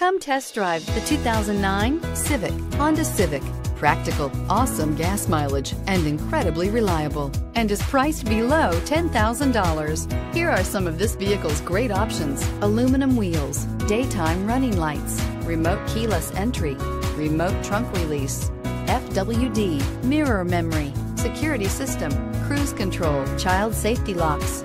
Come test drive the 2009 Honda Civic. Practical, awesome gas mileage, and incredibly reliable, and is priced below $10,000. Here are some of this vehicle's great options: aluminum wheels, daytime running lights, remote keyless entry, remote trunk release, FWD, mirror memory, security system, cruise control, child safety locks,